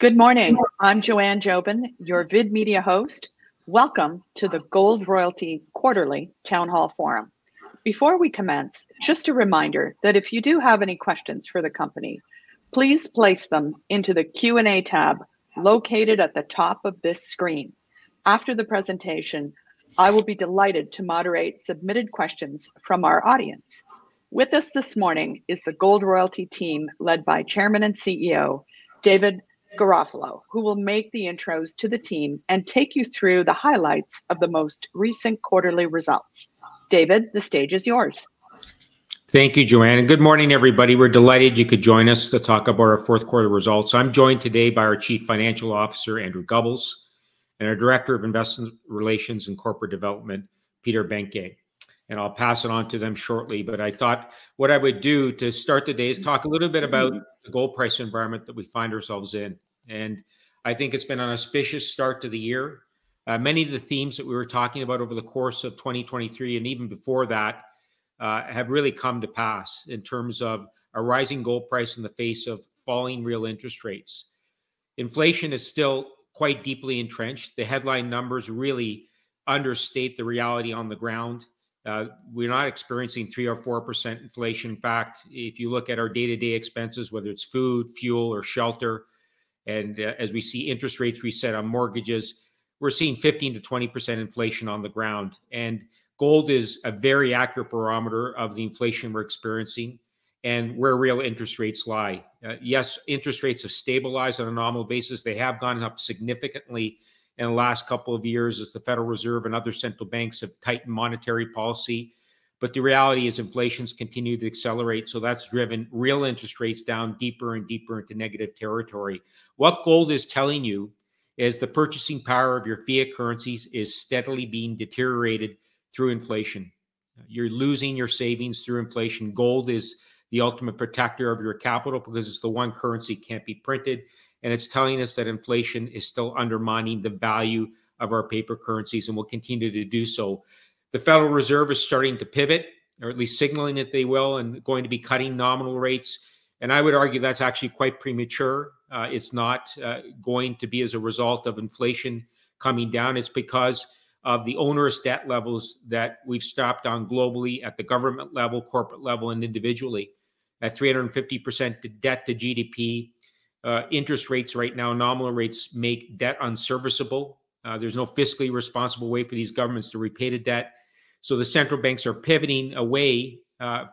Good morning. I'm Joanne Jobin, your Vid Media host. Welcome to the Gold Royalty Quarterly Town Hall Forum. Before we commence, just a reminder that if you do have any questions for the company, please place them into the Q&A tab located at the top of this screen. After the presentation, I will be delighted to moderate submitted questions from our audience. With us this morning is the Gold Royalty team led by Chairman and CEO David Garofalo, who will make the intros to the team and take you through the highlights of the most recent quarterly results. David, the stage is yours. Thank you, Joanne, and good morning, everybody. We're delighted you could join us to talk about our fourth quarter results. I'm joined today by our Chief Financial Officer, Andrew Gubbels, and our Director of Investment Relations and Corporate Development, Peter Benke. And I'll pass it on to them shortly, but I thought what I would do to start the day is talk a little bit about the gold price environment that we find ourselves in. And I think it's been an auspicious start to the year. Many of the themes that we were talking about over the course of 2023 and even before that have really come to pass in terms of a rising gold price in the face of falling real interest rates. Inflation is still quite deeply entrenched. The headline numbers really understate the reality on the ground. We're not experiencing 3 or 4% inflation. In fact, if you look at our day-to-day expenses, whether it's food, fuel, or shelter, and as we see interest rates reset on mortgages, we're seeing 15 to 20% inflation on the ground. And gold is a very accurate barometer of the inflation we're experiencing and where real interest rates lie. Yes, interest rates have stabilized on a nominal basis. They have gone up significantly in the last couple of years as the Federal Reserve and other central banks have tightened monetary policy. But the reality is inflation's continued to accelerate. So that's driven real interest rates down deeper and deeper into negative territory. What gold is telling you is the purchasing power of your fiat currencies is steadily being deteriorated through inflation. You're losing your savings through inflation. Gold is the ultimate protector of your capital because it's the one currency can't be printed. And it's telling us that inflation is still undermining the value of our paper currencies and will continue to do so. The Federal Reserve is starting to pivot, or at least signaling that they will, and going to be cutting nominal rates. And I would argue that's actually quite premature. It's not going to be as a result of inflation coming down. It's because of the onerous debt levels that we've stopped on globally at the government level, corporate level, and individually. At 350% debt to GDP, interest rates right now, nominal rates make debt unserviceable. There's no fiscally responsible way for these governments to repay the debt. So the central banks are pivoting away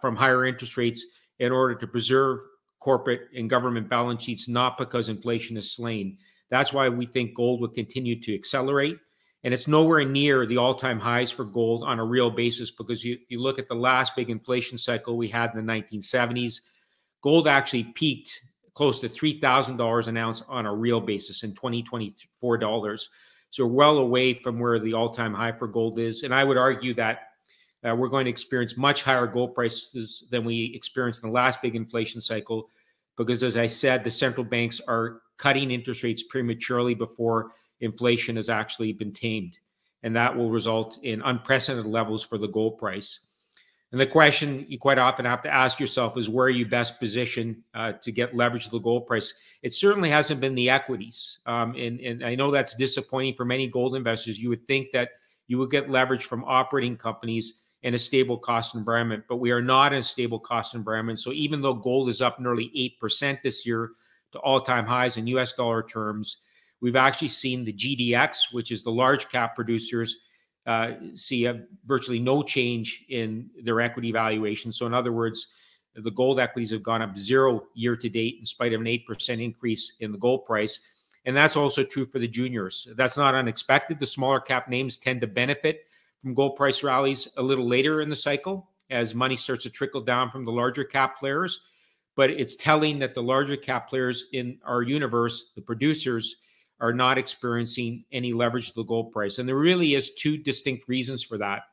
from higher interest rates in order to preserve corporate and government balance sheets, not because inflation is slain. That's why we think gold will continue to accelerate. And it's nowhere near the all-time highs for gold on a real basis because you look at the last big inflation cycle we had in the 1970s, gold actually peaked close to $3,000 an ounce on a real basis in 2024 dollars. So well away from where the all-time high for gold is. And I would argue that we're going to experience much higher gold prices than we experienced in the last big inflation cycle because, as I said, the central banks are cutting interest rates prematurely before inflation has actually been tamed. And that will result in unprecedented levels for the gold price. And the question you quite often have to ask yourself is, where are you best positioned to get leverage to the gold price? It certainly hasn't been the equities. And I know that's disappointing for many gold investors. You would think that you would get leverage from operating companies in a stable cost environment, but we are not in a stable cost environment. So even though gold is up nearly 8% this year to all-time highs in US dollar terms, we've actually seen the GDX, which is the large cap producers, see virtually no change in their equity valuation. So in other words, the gold equities have gone up zero year to date in spite of an 8% increase in the gold price. And that's also true for the juniors. That's not unexpected. The smaller cap names tend to benefit from gold price rallies a little later in the cycle as money starts to trickle down from the larger cap players. But it's telling that the larger cap players in our universe, the producers, are not experiencing any leverage to the gold price. And there really is two distinct reasons for that.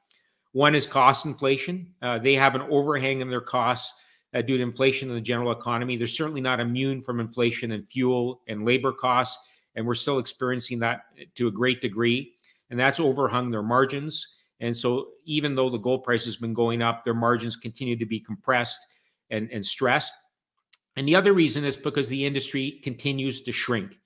One is cost inflation. They have an overhang in their costs due to inflation in the general economy. They're certainly not immune from inflation in fuel and labor costs. And we're still experiencing that to a great degree. And that's overhung their margins. And so even though the gold price has been going up, their margins continue to be compressed and stressed. And the other reason is because the industry continues to shrink.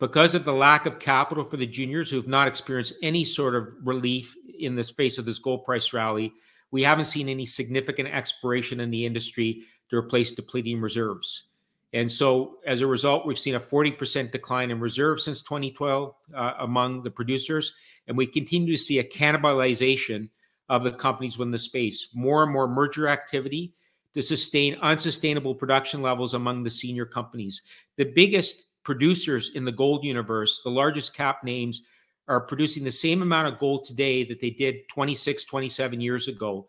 because of the lack of capital for the juniors who have not experienced any sort of relief in the face of this gold price rally, we haven't seen any significant exploration in the industry to replace depleting reserves. And so as a result, we've seen a 40% decline in reserves since 2012 among the producers. And we continue to see a cannibalization of the companies within the space. More and more merger activity to sustain unsustainable production levels among the senior companies. The biggest producers in the gold universe, the largest cap names, are producing the same amount of gold today that they did 26, 27 years ago.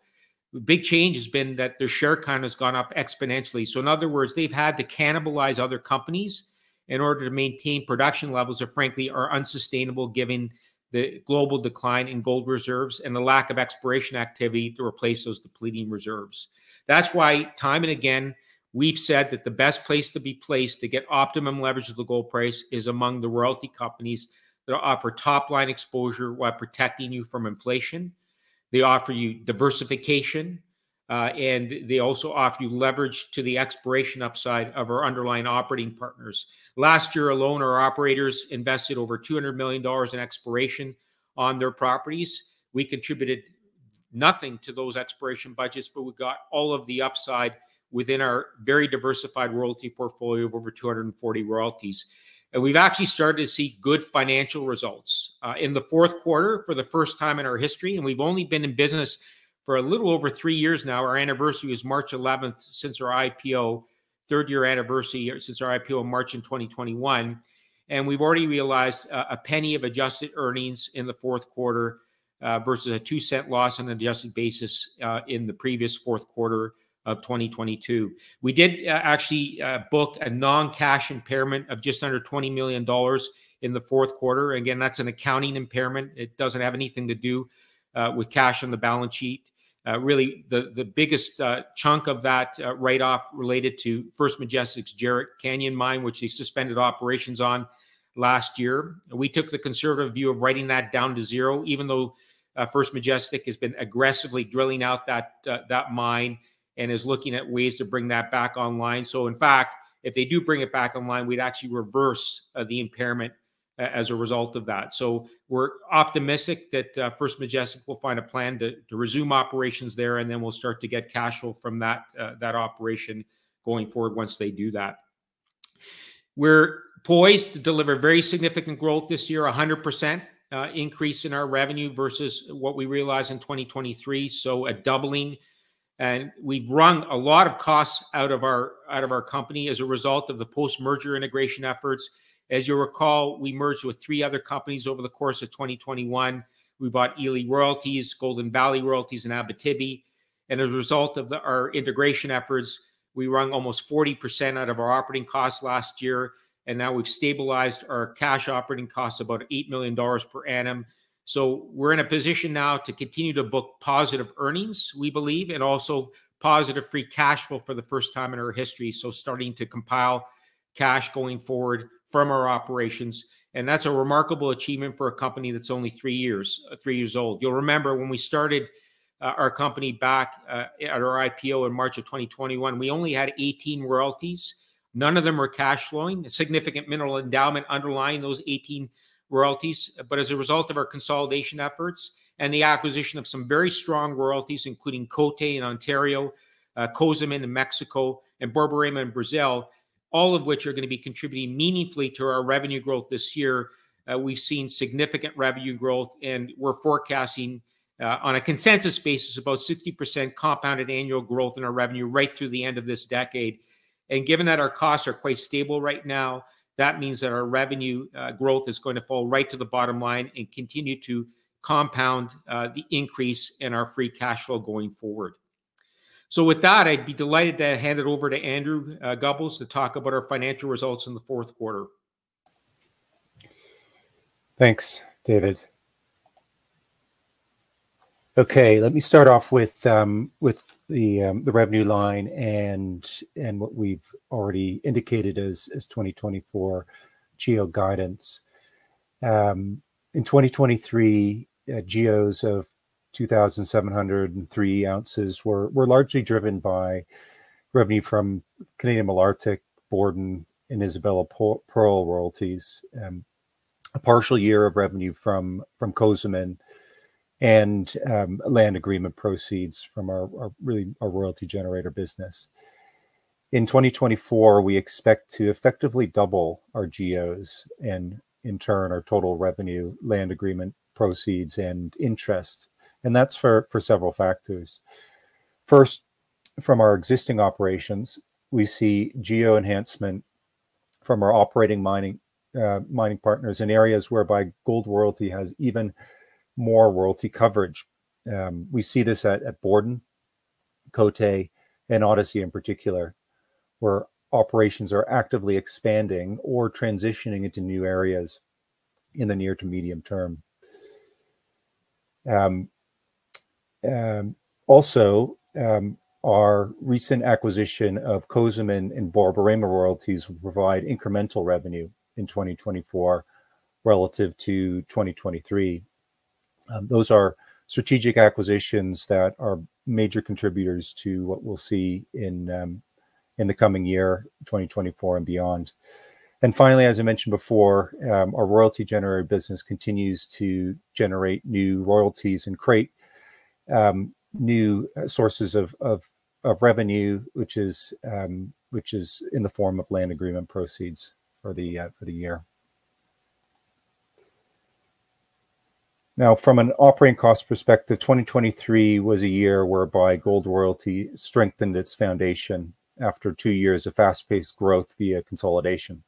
The big change has been that their share count has gone up exponentially. So in other words, they've had to cannibalize other companies in order to maintain production levels that frankly are unsustainable given the global decline in gold reserves and the lack of exploration activity to replace those depleting reserves. That's why time and again, we've said that the best place to be placed to get optimum leverage of the gold price is among the royalty companies that offer top line exposure while protecting you from inflation. They offer you diversification, and they also offer you leverage to the exploration upside of our underlying operating partners. Last year alone, our operators invested over $200 million in exploration on their properties. We contributed nothing to those exploration budgets, but we got all of the upside within our very diversified royalty portfolio of over 240 royalties. And we've actually started to see good financial results in the fourth quarter for the first time in our history. And we've only been in business for a little over 3 years now. Our anniversary is March 11th since our IPO, third year anniversary since our IPO in March in 2021. And we've already realized a penny of adjusted earnings in the fourth quarter versus a 2-cent loss on an adjusted basis in the previous fourth quarter of 2022. We did actually book a non-cash impairment of just under $20 million in the fourth quarter. Again, that's an accounting impairment. It doesn't have anything to do with cash on the balance sheet. Really, the biggest chunk of that write-off related to First Majestic's Jarrett Canyon mine, which they suspended operations on last year. We took the conservative view of writing that down to zero, even though First Majestic has been aggressively drilling out that mine and is looking at ways to bring that back online. So in fact, if they do bring it back online, we'd actually reverse the impairment as a result of that. So we're optimistic that First Majestic will find a plan to resume operations there, and then we'll start to get cash flow from that operation going forward once they do that. We're poised to deliver very significant growth this year, 100% increase in our revenue versus what we realized in 2023, so a doubling. And we've wrung a lot of costs out of our company as a result of the post-merger integration efforts. As you'll recall, we merged with 3 other companies over the course of 2021. We bought Ely Royalties, Golden Valley Royalties, and Abitibi. And as a result of our integration efforts, we wrung almost 40% out of our operating costs last year. And now we've stabilized our cash operating costs about $8 million per annum. So we're in a position now to continue to book positive earnings, we believe, and also positive free cash flow for the first time in our history. So starting to compile cash going forward from our operations. And that's a remarkable achievement for a company that's only 3 years old. You'll remember when we started our company back at our IPO in March of 2021, we only had 18 royalties. None of them were cash flowing. A significant mineral endowment underlying those 18 royalties, but as a result of our consolidation efforts and the acquisition of some very strong royalties, including Cote in Ontario, Cozamin in Mexico, and Borborema in Brazil, all of which are going to be contributing meaningfully to our revenue growth this year. We've seen significant revenue growth, and we're forecasting on a consensus basis about 60% compounded annual growth in our revenue right through the end of this decade. And given that our costs are quite stable right now, that means that our revenue growth is going to fall right to the bottom line and continue to compound the increase in our free cash flow going forward. So with that, I'd be delighted to hand it over to Andrew Gubbels to talk about our financial results in the fourth quarter. Thanks, David. Okay, let me start off with the revenue line and what we've already indicated as 2024 GEO guidance. In 2023, GEOs of 2,703 ounces were largely driven by revenue from Canadian Malartic, Borden, and Isabella Pearl royalties, a partial year of revenue from Cozamin, and land agreement proceeds from our royalty generator business. In 2024, we expect to effectively double our GEOs and, in turn, our total revenue, land agreement proceeds, and interest. And that's for several factors. First, from our existing operations, we see GEO enhancement from our operating mining partners in areas whereby Gold Royalty has even more royalty coverage. We see this at Borden, Cote, and Odyssey in particular, where operations are actively expanding or transitioning into new areas in the near to medium term. Our recent acquisition of Cozamin and Borborema royalties will provide incremental revenue in 2024 relative to 2023. Those are strategic acquisitions that are major contributors to what we'll see in the coming year, 2024 and beyond. And finally, as I mentioned before, our royalty generator business continues to generate new royalties and create new sources of revenue, which is in the form of land agreement proceeds for the year. Now, from an operating cost perspective, 2023 was a year whereby Gold Royalty strengthened its foundation after 2 years of fast-paced growth via consolidation.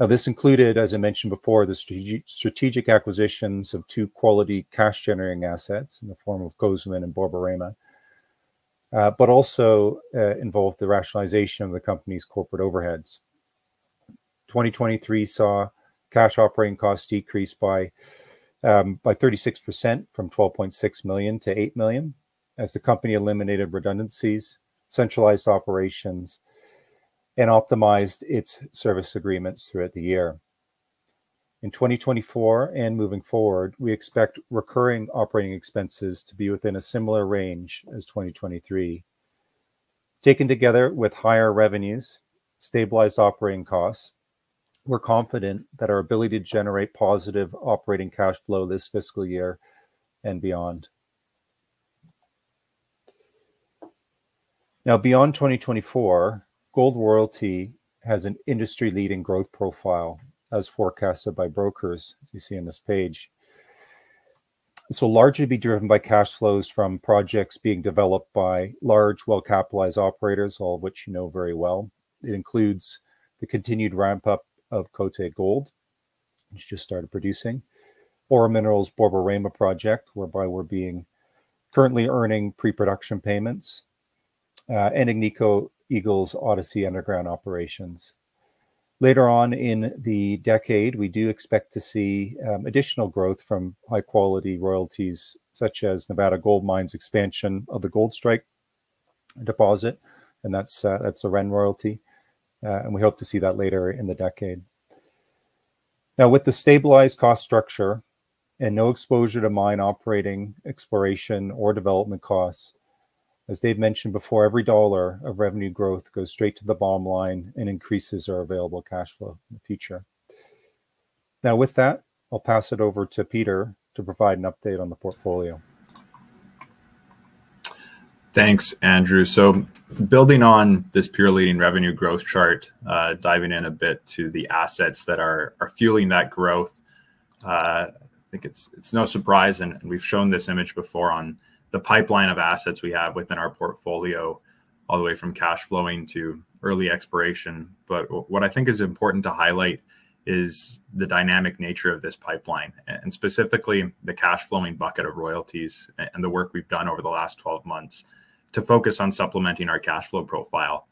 Now, this included, as I mentioned before, the strategic acquisitions of two quality cash-generating assets in the form of Cozamin and Borborema, but also involved the rationalization of the company's corporate overheads. 2023 saw cash operating costs decrease by 36% from $12.6 million to $8 million, as the company eliminated redundancies, centralized operations, and optimized its service agreements throughout the year. In 2024 and moving forward, we expect recurring operating expenses to be within a similar range as 2023. Taken together with higher revenues, stabilized operating costs, we're confident that our ability to generate positive operating cash flow this fiscal year and beyond. Now, beyond 2024, Gold Royalty has an industry-leading growth profile as forecasted by brokers, as you see on this page. This will largely be driven by cash flows from projects being developed by large, well-capitalized operators, all of which you know very well. It includes the continued ramp-up of Cote Gold, which just started producing, Aura Minerals' Borborema project, whereby we're currently earning pre-production payments, and Agnico Eagle's Odyssey underground operations. Later on in the decade, we do expect to see additional growth from high-quality royalties, such as Nevada Gold Mines' expansion of the Goldstrike deposit, and that's the Ren royalty, and we hope to see that later in the decade. Now, with the stabilized cost structure and no exposure to mine operating, exploration, or development costs, as Dave mentioned before, every dollar of revenue growth goes straight to the bottom line and increases our available cash flow in the future. Now, with that, I'll pass it over to Peter to provide an update on the portfolio. Thanks, Andrew. So building on this peer-leading revenue growth chart, diving in a bit to the assets that are fueling that growth, I think it's no surprise, and we've shown this image before on the pipeline of assets we have within our portfolio, all the way from cash flowing to early exploration. But what I think is important to highlight is the dynamic nature of this pipeline, and specifically the cash flowing bucket of royalties and the work we've done over the last 12 months to focus on supplementing our cash flow profile.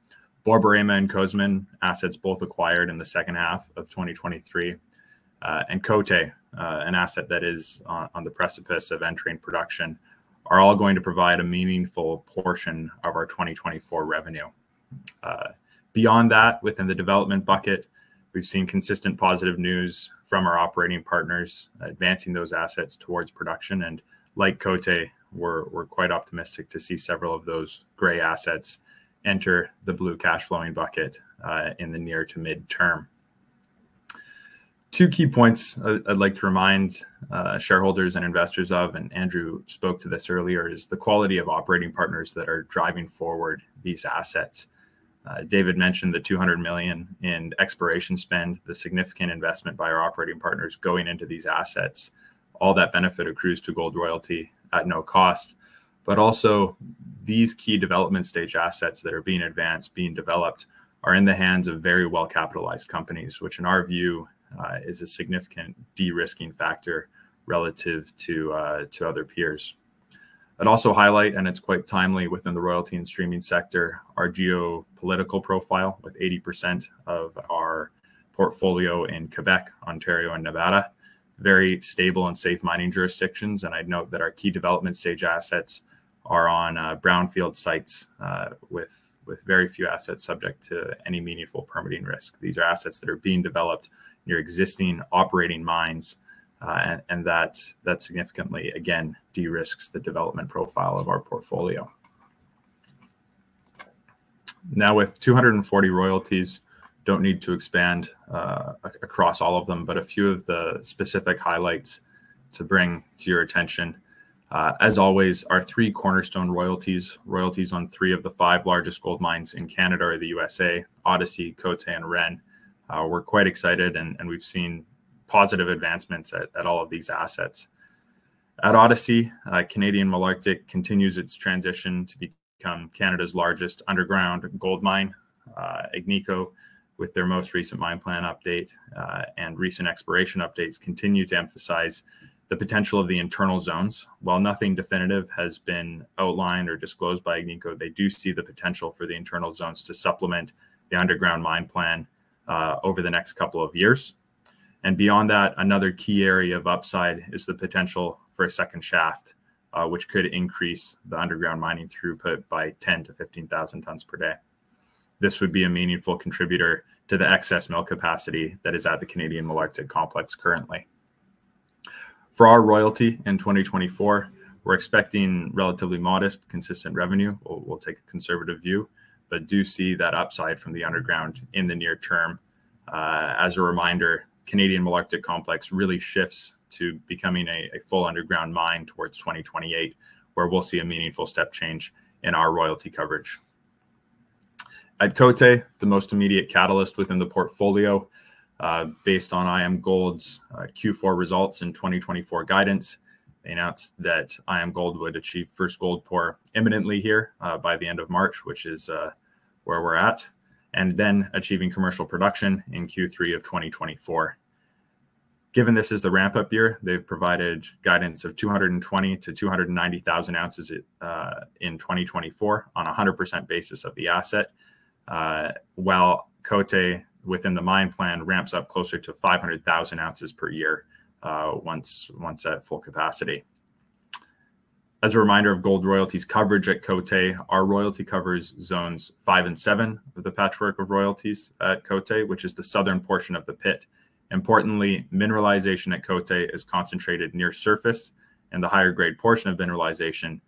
Borborema and Cozamin, assets both acquired in the second half of 2023, and Cote, an asset that is on the precipice of entering production, are all going to provide a meaningful portion of our 2024 revenue. Beyond that, within the development bucket, we've seen consistent positive news from our operating partners advancing those assets towards production. And like Cote, we're quite optimistic to see several of those gray assets enter the blue cash flowing bucket in the near to mid-term. Two key points I'd like to remind shareholders and investors of, and Andrew spoke to this earlier, is the quality of operating partners that are driving forward these assets. David mentioned the $200 million in exploration spend, the significant investment by our operating partners going into these assets. All that benefit accrues to Gold Royalty at no cost, but also these key development stage assets that are being advanced, being developed, are in the hands of very well-capitalized companies, which in our view is a significant de-risking factor relative to other peers. I'd also highlight, and it's quite timely within the royalty and streaming sector, our geopolitical profile with 80% of our portfolio in Quebec, Ontario, and Nevada, very stable and safe mining jurisdictions. And I'd note that our key development stage assets are on brownfield sites with very few assets subject to any meaningful permitting risk. These are assets that are being developed near existing operating mines, and that significantly, again, de-risks the development profile of our portfolio. Now with 240 royalties, don't need to expand across all of them, but a few of the specific highlights to bring to your attention. As always, our three cornerstone royalties, royalties on three of the five largest gold mines in Canada or the USA, Odyssey, Cote, and Ren. We're quite excited, and we've seen positive advancements at all of these assets. At Odyssey, Canadian Malartic continues its transition to become Canada's largest underground gold mine. Agnico, with their most recent mine plan update and recent exploration updates, continue to emphasize the potential of the internal zones. While nothing definitive has been outlined or disclosed by Agnico, they do see the potential for the internal zones to supplement the underground mine plan over the next couple of years. And beyond that, another key area of upside is the potential for a second shaft, which could increase the underground mining throughput by 10 to 15,000 tons per day. This would be a meaningful contributor to the excess mill capacity that is at the Canadian Malartic complex currently. For our royalty in 2024, we're expecting relatively modest, consistent revenue. We'll take a conservative view, but do see that upside from the underground in the near term. As a reminder, Canadian Malartic complex really shifts to becoming a full underground mine towards 2028, where we'll see a meaningful step change in our royalty coverage. At Cote, the most immediate catalyst within the portfolio, based on IAMGOLD's Q4 results and 2024 guidance, they announced that IAMGOLD would achieve first gold pour imminently here by the end of March, which is where we're at, and then achieving commercial production in Q3 of 2024. Given this is the ramp-up year, they've provided guidance of 220,000 to 290,000 ounces in 2024 on a 100% basis of the asset, while Cote within the mine plan ramps up closer to 500,000 ounces per year once at full capacity. As a reminder of Gold Royalty's coverage at Cote, our royalty covers zones 5 and 7 of the patchwork of royalties at Cote, which is the southern portion of the pit. Importantly, mineralization at Cote is concentrated near surface, and the higher grade portion of mineralization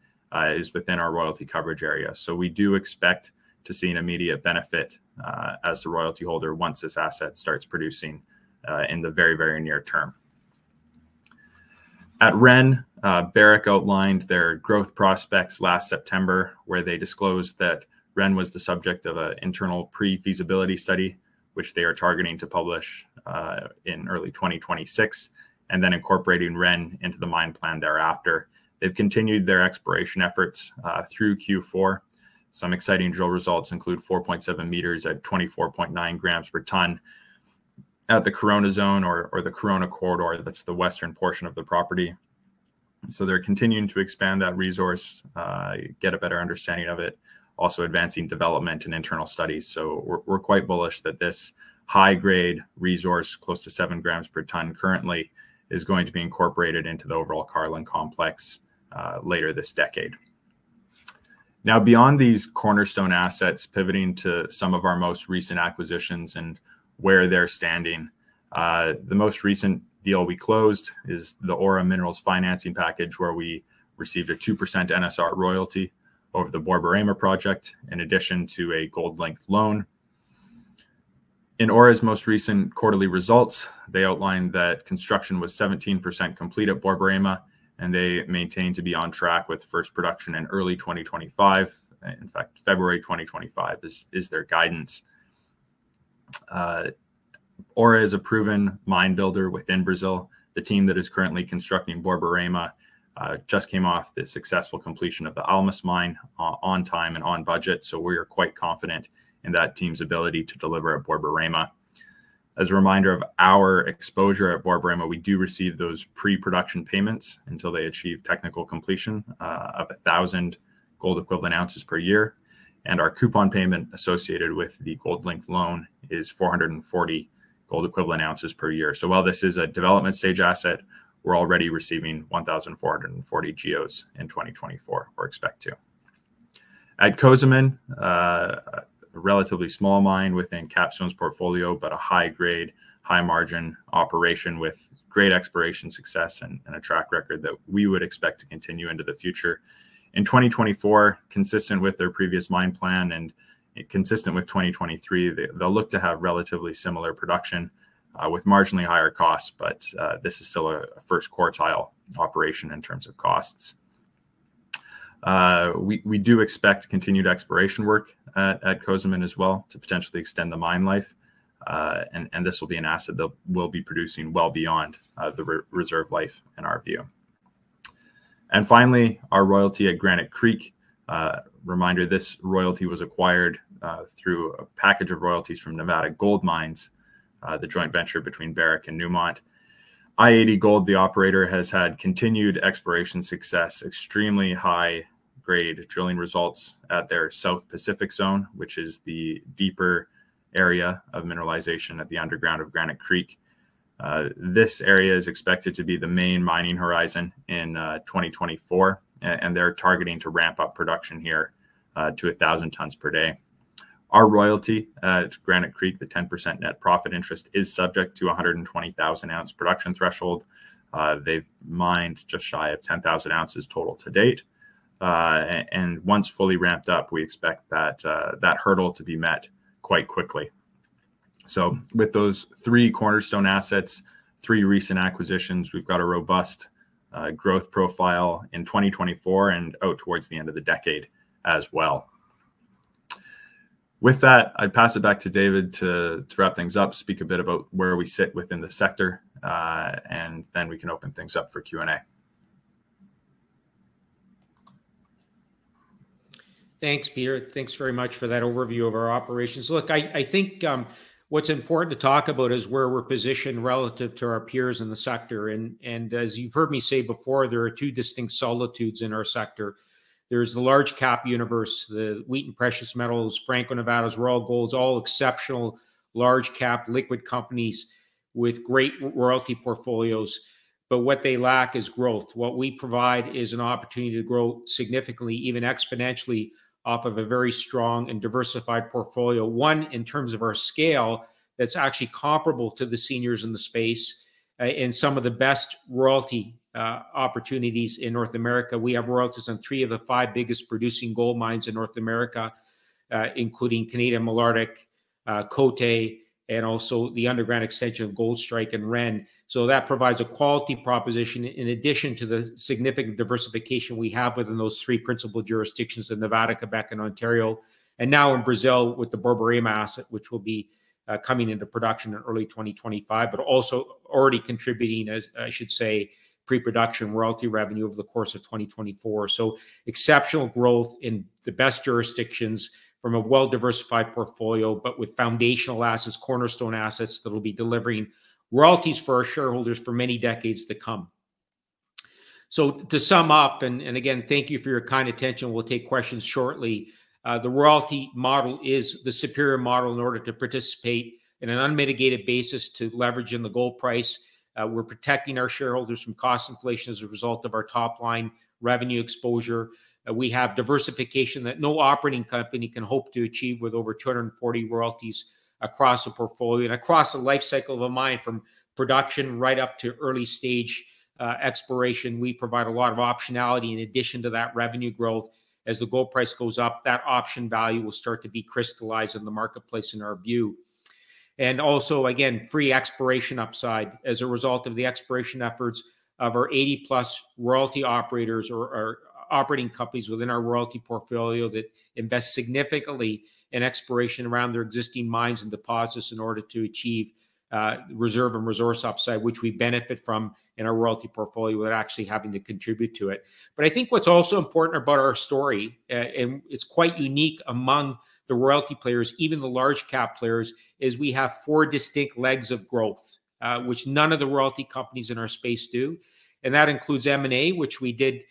is within our royalty coverage area. So we do expect to see an immediate benefit as the royalty holder once this asset starts producing in the very, very near term. At Ren, Barrick outlined their growth prospects last September, where they disclosed that Ren was the subject of an internal pre-feasibility study, which they are targeting to publish in early 2026, and then incorporating Ren into the mine plan thereafter. They've continued their exploration efforts through Q4. Some exciting drill results include 4.7 meters at 24.9 grams per ton at the Corona Zone or the Corona Corridor. That's the western portion of the property. So they're continuing to expand that resource, get a better understanding of it, also advancing development and internal studies. So we're quite bullish that this high-grade resource, close to 7 grams per ton currently, is going to be incorporated into the overall Carlin complex later this decade. Now, beyond these cornerstone assets, pivoting to some of our most recent acquisitions and where they're standing, the most recent deal we closed is the Aura Minerals financing package, where we received a 2% NSR royalty over the Borborema project, in addition to a gold-linked loan. In Aura's most recent quarterly results, they outlined that construction was 17% complete at Borborema, and they maintain to be on track with first production in early 2025. In fact, February 2025 is their guidance. Aura is a proven mine builder within Brazil. The team that is currently constructing Borborema just came off the successful completion of the Almas mine on time and on budget, so we are quite confident in that team's ability to deliver at Borborema. As a reminder of our exposure at Borborema, we do receive those pre-production payments until they achieve technical completion of 1,000 gold equivalent ounces per year. And our coupon payment associated with the gold-linked loan is 440 gold equivalent ounces per year. So while this is a development stage asset, we're already receiving 1,440 GEOs in 2024, or expect to. At Cozamin, a relatively small mine within Capstone's portfolio, but a high-grade, high-margin operation with great exploration success and a track record that we would expect to continue into the future. In 2024, consistent with their previous mine plan and consistent with 2023, they'll look to have relatively similar production with marginally higher costs, but this is still a first quartile operation in terms of costs. We do expect continued exploration work at Cozamin as well to potentially extend the mine life. And this will be an asset that will be producing well beyond the reserve life in our view. And finally, our royalty at Granite Creek. Reminder, this royalty was acquired through a package of royalties from Nevada Gold Mines, the joint venture between Barrick and Newmont. IAMGOLD, the operator, has had continued exploration success, extremely high-grade drilling results at their South Pacific Zone, which is the deeper area of mineralization at the underground of Granite Creek. This area is expected to be the main mining horizon in 2024, and they're targeting to ramp up production here to 1,000 tons per day. Our royalty at Granite Creek, the 10% net profit interest, is subject to 120,000 ounce production threshold. They've mined just shy of 10,000 ounces total to date. And once fully ramped up, we expect that that hurdle to be met quite quickly. So with those three cornerstone assets, three recent acquisitions, we've got a robust growth profile in 2024 and out towards the end of the decade as well. With that, I'd pass it back to David to wrap things up, speak a bit about where we sit within the sector, and then we can open things up for Q&A. Thanks, Peter. Thanks very much for that overview of our operations. Look, I think what's important to talk about is where we're positioned relative to our peers in the sector. And as you've heard me say before, there are two distinct solitudes in our sector. There's the large cap universe, the Wheaton Precious Metals, Franco-Nevada's, Royal Gold's, all exceptional large cap liquid companies with great royalty portfolios. But what they lack is growth. What we provide is an opportunity to grow significantly, even exponentially, off of a very strong and diversified portfolio. One, in terms of our scale, that's actually comparable to the seniors in the space and some of the best royalty opportunities in North America. We have royalties on 3 of the 5 biggest producing gold mines in North America, including Canadian Malartic, Cote, and also the underground extension of Goldstrike and Ren. So that provides a quality proposition in addition to the significant diversification we have within those 3 principal jurisdictions of Nevada, Quebec, and Ontario, and now in Brazil with the Borborema asset, which will be coming into production in early 2025, but also already contributing, as I should say, pre-production royalty revenue over the course of 2024. So exceptional growth in the best jurisdictions from a well-diversified portfolio, but with foundational assets, cornerstone assets that will be delivering royalties for our shareholders for many decades to come. So to sum up, and again, thank you for your kind attention. We'll take questions shortly. The royalty model is the superior model in order to participate in an unmitigated basis to leverage in the gold price. We're protecting our shareholders from cost inflation as a result of our top-line revenue exposure. We have diversification that no operating company can hope to achieve with over 240 royalties across the portfolio and across the life cycle of a mine, from production right up to early-stage exploration. We provide a lot of optionality in addition to that revenue growth. as the gold price goes up, that option value will start to be crystallized in the marketplace in our view. And also, again, free exploration upside as a result of the exploration efforts of our 80-plus royalty operators or operating companies within our royalty portfolio that invest significantly in exploration around their existing mines and deposits in order to achieve reserve and resource upside, which we benefit from in our royalty portfolio without actually having to contribute to it. But I think what's also important about our story, and it's quite unique among the royalty players, even the large cap players, is we have four distinct legs of growth, which none of the royalty companies in our space do. And that includes M&A, which we did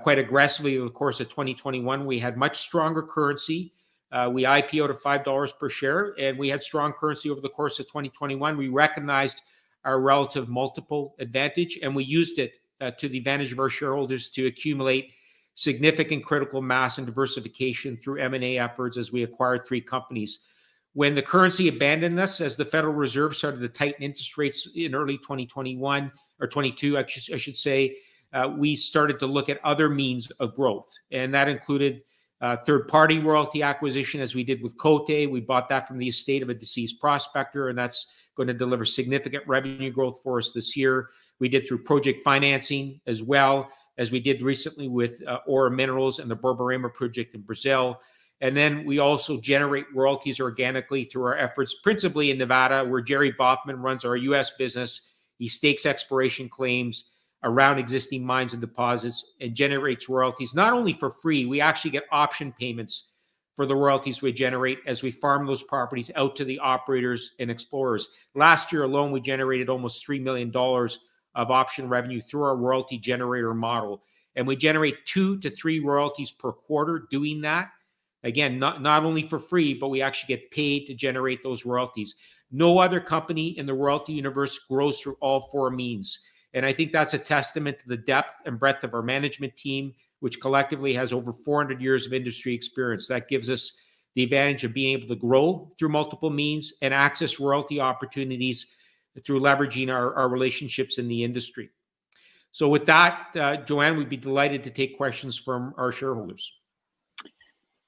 quite aggressively over the course of 2021. We had much stronger currency. We IPO'd at $5 per share, and we had strong currency over the course of 2021. We recognized our relative multiple advantage, and we used it to the advantage of our shareholders to accumulate significant critical mass and diversification through M&A efforts as we acquired three companies. When the currency abandoned us, as the Federal Reserve started to tighten interest rates in early 2021 or 22, I should say, we started to look at other means of growth. And that included third-party royalty acquisition, as we did with Cote. We bought that from the estate of a deceased prospector, and that's going to deliver significant revenue growth for us this year. We did through project financing as well, as we did recently with Aura Minerals and the Borborema project in Brazil. And then we also generate royalties organically through our efforts, principally in Nevada, where Jerry Boffman runs our U.S. business. He stakes exploration claims around existing mines and deposits and generates royalties, not only for free, we actually get option payments for the royalties we generate as we farm those properties out to the operators and explorers. Last year alone, we generated almost $3 million of option revenue through our royalty generator model. And we generate 2 to 3 royalties per quarter doing that. Again, not only for free, but we actually get paid to generate those royalties. No other company in the royalty universe grows through all four means. And I think that's a testament to the depth and breadth of our management team, which collectively has over 400 years of industry experience. That gives us the advantage of being able to grow through multiple means and access royalty opportunities through leveraging our relationships in the industry. So with that, Joanne, we'd be delighted to take questions from our shareholders.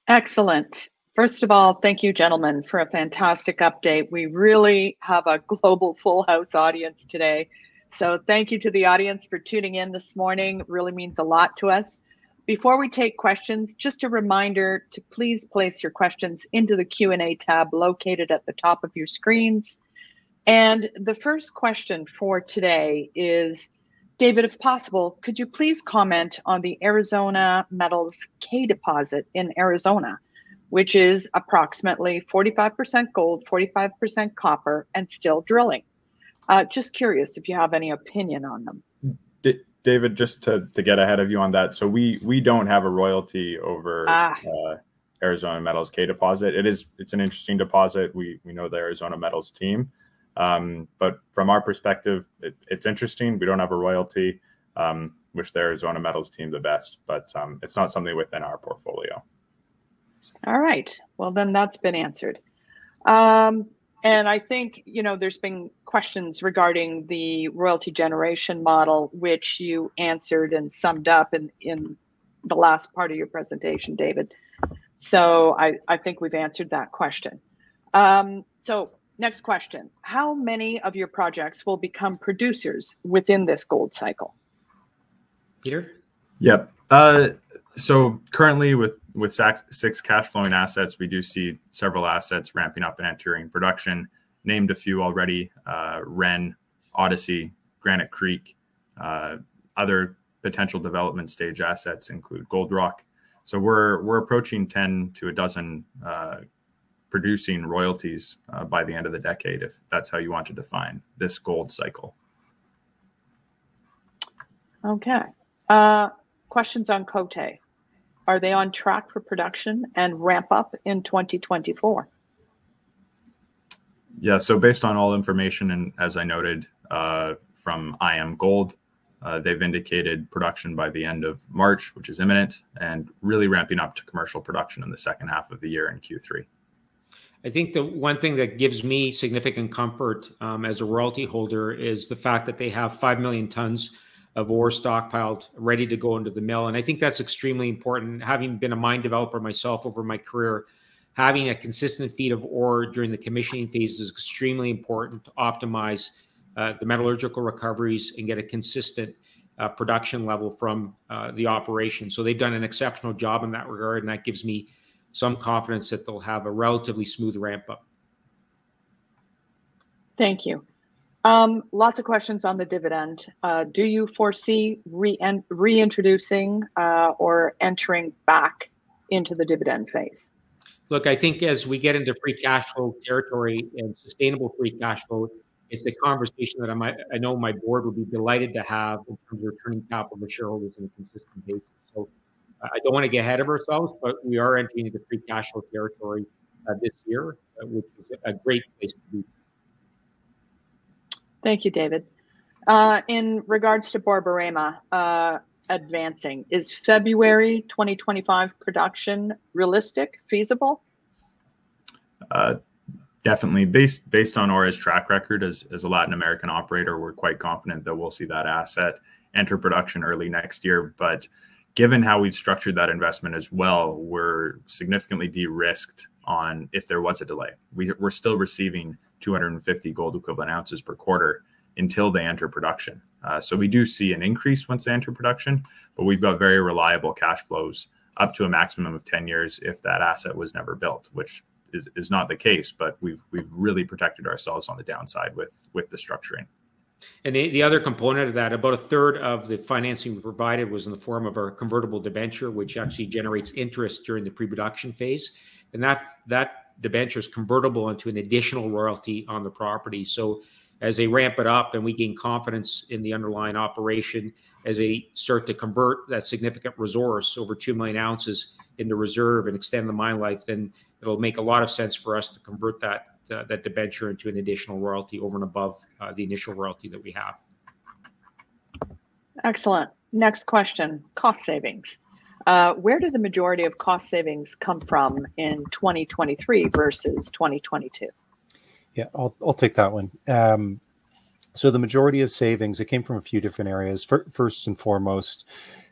Excellent. First of all, thank you, gentlemen, for a fantastic update. We really have a global full house audience today. So thank you to the audience for tuning in this morning. It really means a lot to us. Before we take questions, just a reminder to please place your questions into the Q&A tab located at the top of your screens. And the first question for today is, David, if possible, could you please comment on the Arizona Metals K deposit in Arizona, which is approximately 45% gold, 45% copper, and still drilling? Just curious if you have any opinion on them. David, just to get ahead of you on that. So we don't have a royalty over Arizona Metals K deposit. It's an interesting deposit. We know the Arizona Metals team. But from our perspective, it's interesting. We don't have a royalty. Wish the Arizona Metals team the best, but it's not something within our portfolio. All right. Well, then that's been answered. And I think, you know, there's been questions regarding the royalty generation model, which you answered and summed up in the last part of your presentation, David. So I think we've answered that question. So next question, how many of your projects will become producers within this gold cycle? Peter? Yep. So currently with 6 cash flowing assets, we do see several assets ramping up and entering production. Named a few already, Ren, Odyssey, Granite Creek. Other potential development stage assets include Gold Rock. So we're approaching 10 to a dozen producing royalties by the end of the decade, if that's how you want to define this gold cycle. Okay. Questions on Cote. Are they on track for production and ramp up in 2024? Yeah, so based on all information, and as I noted from IAMGOLD, they've indicated production by the end of March, which is imminent, and really ramping up to commercial production in the second half of the year in Q3. I think the one thing that gives me significant comfort as a royalty holder is the fact that they have 5 million tons of ore stockpiled, ready to go into the mill. And I think that's extremely important. Having been a mine developer myself over my career, having a consistent feed of ore during the commissioning phase is extremely important to optimize the metallurgical recoveries and get a consistent production level from the operation. So they've done an exceptional job in that regard, and that gives me some confidence that they'll have a relatively smooth ramp up. Thank you. Lots of questions on the dividend. Do you foresee reintroducing or entering back into the dividend phase? Look, I think as we get into free cash flow territory and sustainable free cash flow, it's the conversation that I know my board would be delighted to have in terms of returning capital to shareholders on a consistent basis. So I don't want to get ahead of ourselves, but we are entering into free cash flow territory this year, which is a great place to be. Thank you, David. In regards to Borborema advancing, is February 2025 production realistic, feasible? Definitely. Based on Aura's track record as a Latin American operator, we're quite confident that we'll see that asset enter production early next year. But given how we've structured that investment as well, we're significantly de-risked on if there was a delay. We're still receiving 250 gold equivalent ounces per quarter until they enter production. So we do see an increase once they enter production, but we've got very reliable cash flows up to a maximum of 10 years if that asset was never built, which is not the case, but we've really protected ourselves on the downside with the structuring. And the other component of that, about a third of the financing we provided was in the form of our convertible debenture, which actually generates interest during the pre-production phase. And that debenture is convertible into an additional royalty on the property. So as they ramp it up and we gain confidence in the underlying operation, as they start to convert that significant resource, over 2 million ounces, into reserve and extend the mine life, then it'll make a lot of sense for us to convert that debenture into an additional royalty over and above the initial royalty that we have. Excellent. Next question, cost savings. Where do the majority of cost savings come from in 2023 versus 2022? Yeah, I'll take that one. So the majority of savings, it came from a few different areas. First and foremost,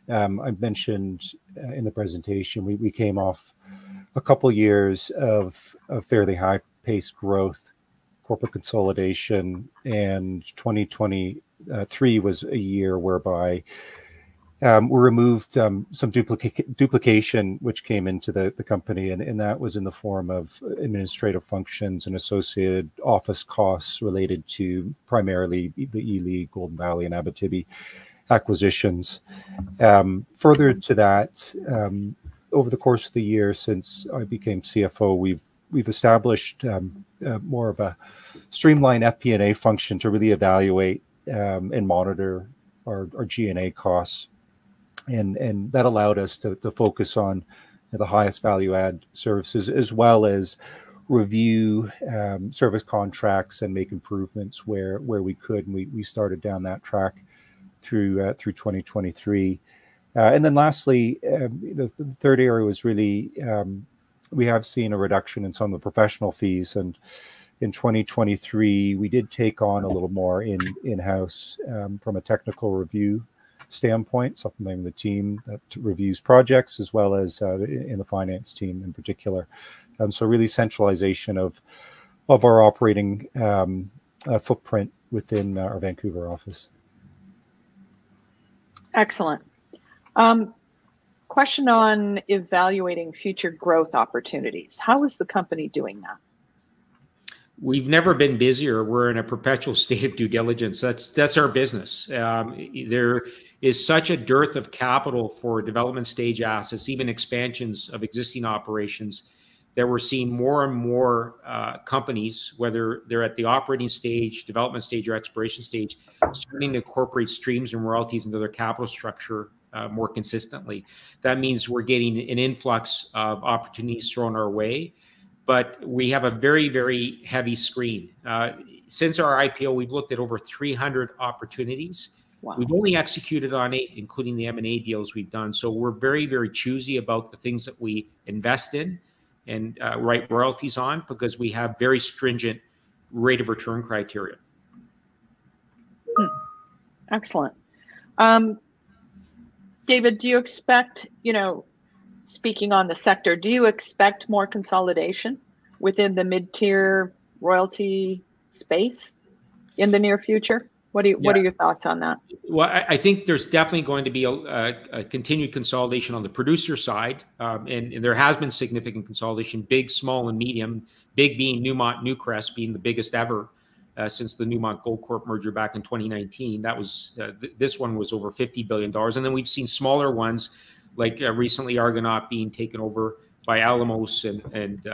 I mentioned in the presentation, we came off a couple years of fairly high-paced growth, corporate consolidation, and 2023 was a year whereby we removed some duplication which came into the company, and that was in the form of administrative functions and associated office costs related to primarily the Ely, Golden Valley, and Abitibi acquisitions. Further to that, over the course of the year since I became CFO, we've established more of a streamlined FP&A function to really evaluate and monitor our G&A costs. And that allowed us to focus on the highest value add services, as well as review service contracts and make improvements where we could. And we started down that track through 2023. And then lastly, the third area was really, we have seen a reduction in some of the professional fees. And in 2023, we did take on a little more in-house from a technical review standpoint, supplementing the team that reviews projects, as well as in the finance team in particular. So really centralization of our operating footprint within our Vancouver office. Excellent. Question on evaluating future growth opportunities. How is the company doing that? We've never been busier. We're in a perpetual state of due diligence. That's our business. There is such a dearth of capital for development stage assets, even expansions of existing operations, that we're seeing more and more companies, whether they're at the operating stage, development stage, or exploration stage, starting to incorporate streams and royalties into their capital structure more consistently. That means we're getting an influx of opportunities thrown our way. But we have a very, very heavy screen. Since our IPO, we've looked at over 300 opportunities. Wow. We've only executed on 8, including the M&A deals we've done. So we're very, very choosy about the things that we invest in and write royalties on, because we have very stringent rate of return criteria. Excellent. David, do you expect, speaking on the sector, do you expect more consolidation within the mid-tier royalty space in the near future? What are your thoughts on that? Well, I think there's definitely going to be a continued consolidation on the producer side. And there has been significant consolidation, big, small, and medium, big being Newmont, Newcrest being the biggest ever since the Newmont Gold Corp. merger back in 2019. That was, this one was over $50 billion. And then we've seen smaller ones like recently Argonaut being taken over by Alamos and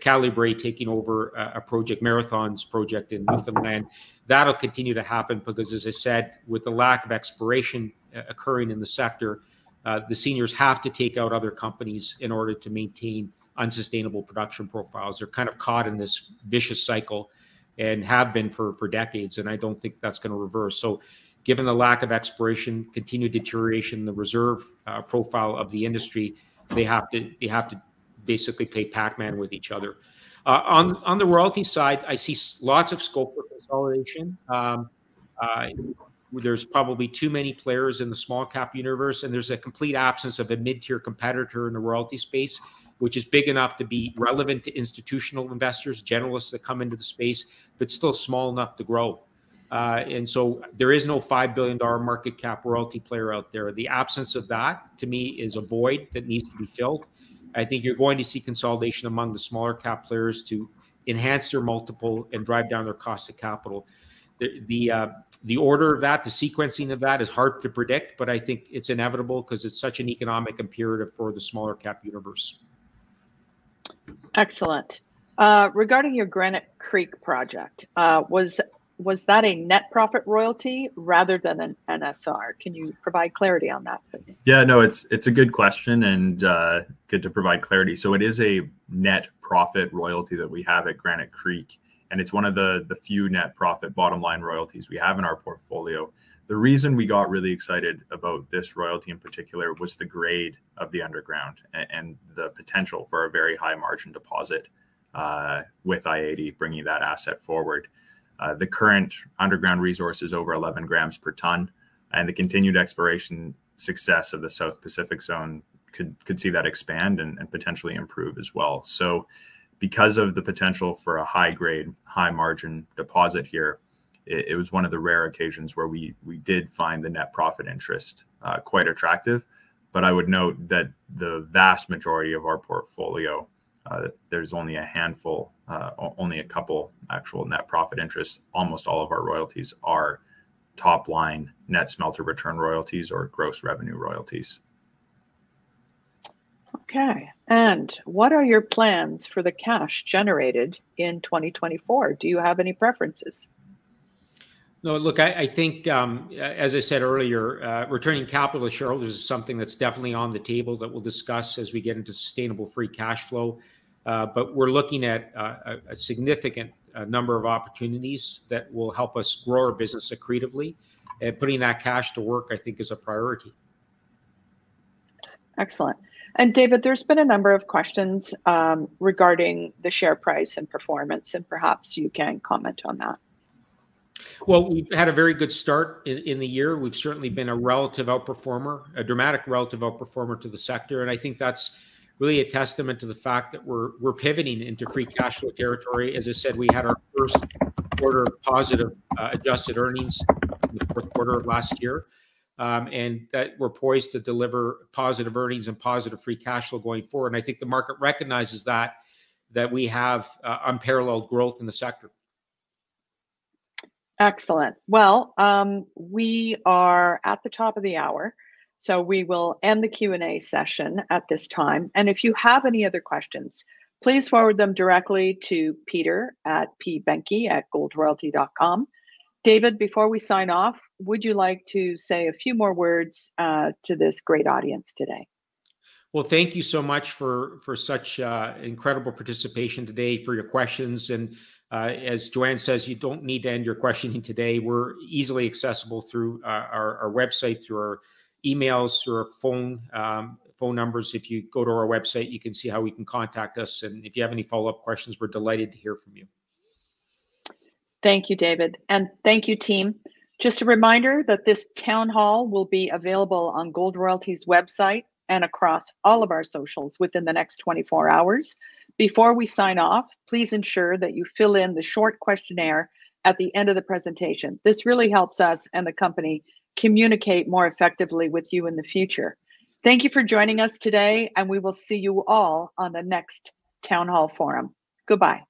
Calibre taking over a project, Marathon's project in Newfoundland. That'll continue to happen because, as I said, with the lack of exploration occurring in the sector, the seniors have to take out other companies in order to maintain unsustainable production profiles. They're kind of caught in this vicious cycle and have been for decades, and I don't think that's going to reverse. So given the lack of exploration, continued deterioration, the reserve profile of the industry, they have to basically play Pac-Man with each other. On the royalty side, I see lots of scope for consolidation. There's probably too many players in the small cap universe, and there's a complete absence of a mid-tier competitor in the royalty space, which is big enough to be relevant to institutional investors, generalists that come into the space, but still small enough to grow. And so there is no $5 billion market cap royalty player out there. The absence of that, to me, is a void that needs to be filled. I think you're going to see consolidation among the smaller cap players to enhance their multiple and drive down their cost of capital. The order of that, the sequencing of that is hard to predict, but I think it's inevitable because it's such an economic imperative for the smaller cap universe. Excellent. Regarding your Granite Creek project, was that a net profit royalty rather than an NSR? Can you provide clarity on that, please? Yeah, no, it's a good question and good to provide clarity. So it is a net profit royalty that we have at Granite Creek, and it's one of the few net profit bottom line royalties we have in our portfolio. The reason we got really excited about this royalty in particular was the grade of the underground and the potential for a very high margin deposit with i-80 bringing that asset forward. The current underground resource is over 11 grams per ton, and the continued exploration success of the South Pacific Zone could see that expand and potentially improve as well. So because of the potential for a high-grade, high-margin deposit here, it was one of the rare occasions where we did find the net profit interest quite attractive. But I would note that the vast majority of our portfolio, there's only a handful, only a couple actual net profit interests. Almost all of our royalties are top line net smelter return royalties or gross revenue royalties. Okay. And what are your plans for the cash generated in 2024? Do you have any preferences? No, look, I think, as I said earlier, returning capital to shareholders is something that's definitely on the table that we'll discuss as we get into sustainable free cash flow. But we're looking at a significant number of opportunities that will help us grow our business accretively, and putting that cash to work, I think, is a priority. Excellent. And David, there's been a number of questions regarding the share price and performance, and perhaps you can comment on that. Well, we've had a very good start in the year. We've certainly been a relative outperformer, a dramatic relative outperformer to the sector, and I think that's really a testament to the fact that we're pivoting into free cash flow territory. As I said, we had our first quarter of positive adjusted earnings in the fourth quarter of last year, and that we're poised to deliver positive earnings and positive free cash flow going forward. And I think the market recognizes that we have unparalleled growth in the sector. Excellent. Well, we are at the top of the hour, so we will end the Q&A session at this time. And if you have any other questions, please forward them directly to Peter at pbenke@goldroyalty.com. David, before we sign off, would you like to say a few more words to this great audience today? Well, thank you so much for such incredible participation today, for your questions. And as Joanne says, you don't need to end your questioning today. We're easily accessible through our website, through our emails, through our phone numbers. If you go to our website, you can see how we can contact us. And if you have any follow-up questions, we're delighted to hear from you. Thank you, David. And thank you, team. Just a reminder that this town hall will be available on Gold Royalty's website and across all of our socials within the next 24 hours. Before we sign off, please ensure that you fill in the short questionnaire at the end of the presentation. This really helps us and the company communicate more effectively with you in the future. Thank you for joining us today, and we will see you all on the next Town Hall Forum. Goodbye.